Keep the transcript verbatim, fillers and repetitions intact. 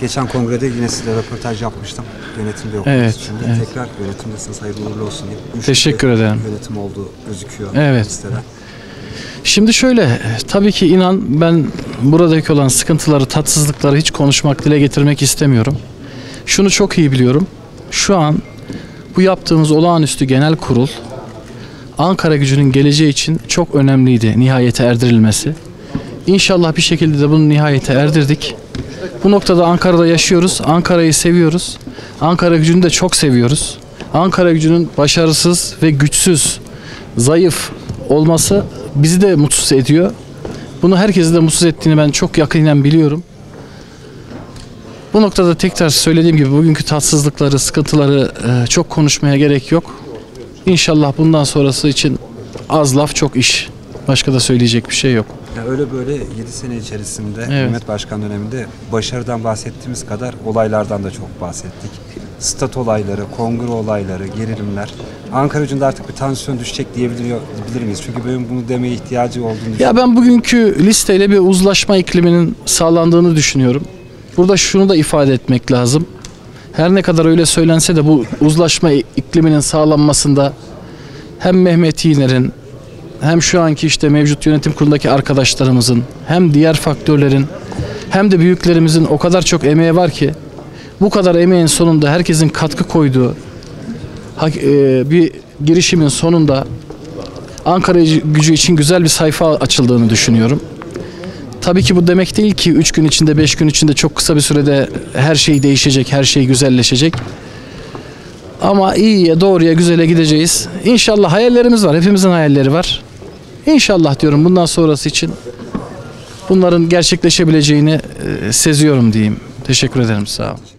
Geçen kongrede yine size röportaj yapmıştım. Yönetimde yok. Evet, şimdi evet. Tekrar yönetimdesiniz. Hayırlı uğurlu olsun diye. Teşekkür ederim. Yönetim olduğu gözüküyor. Evet. Listede. Şimdi şöyle, tabii ki inan ben buradaki olan sıkıntıları, tatsızlıkları hiç konuşmak, dile getirmek istemiyorum. Şunu çok iyi biliyorum. Şu an bu yaptığımız olağanüstü genel kurul Ankaragücü'nün geleceği için çok önemliydi, nihayete erdirilmesi. İnşallah bir şekilde de bunu nihayete erdirdik. Bu noktada Ankara'da yaşıyoruz, Ankara'yı seviyoruz, Ankaragücü'nü de çok seviyoruz. Ankaragücü'nün başarısız ve güçsüz, zayıf olması bizi de mutsuz ediyor. Bunu herkesi de mutsuz ettiğini ben çok yakından biliyorum. Bu noktada tekrar söylediğim gibi bugünkü tatsızlıkları, sıkıntıları çok konuşmaya gerek yok. İnşallah bundan sonrası için az laf çok iş. Başka da söyleyecek bir şey yok. Ya öyle böyle yedi sene içerisinde evet. Hükümet Başkan döneminde başarıdan bahsettiğimiz kadar olaylardan da çok bahsettik. Stat olayları, kongre olayları, gerilimler. Ankaragücü'nde artık bir tansiyon düşecek diyebilir miyiz? Çünkü benim bunu demeye ihtiyacı olduğunu düşünüyorum. Ya ben bugünkü listeyle bir uzlaşma ikliminin sağlandığını düşünüyorum. Burada şunu da ifade etmek lazım. Her ne kadar öyle söylense de bu uzlaşma ikliminin sağlanmasında hem Mehmet Yiğner'in hem şu anki işte mevcut yönetim kurulundaki arkadaşlarımızın hem diğer faktörlerin hem de büyüklerimizin o kadar çok emeği var ki bu kadar emeğin sonunda herkesin katkı koyduğu bir girişimin sonunda Ankaragücü için güzel bir sayfa açıldığını düşünüyorum. Tabii ki bu demek değil ki üç gün içinde, beş gün içinde çok kısa bir sürede her şey değişecek, her şey güzelleşecek. Ama iyiye, doğruya, güzele gideceğiz. İnşallah hayallerimiz var, hepimizin hayalleri var. İnşallah diyorum bundan sonrası için bunların gerçekleşebileceğini seziyorum diyeyim. Teşekkür ederim, sağ olun.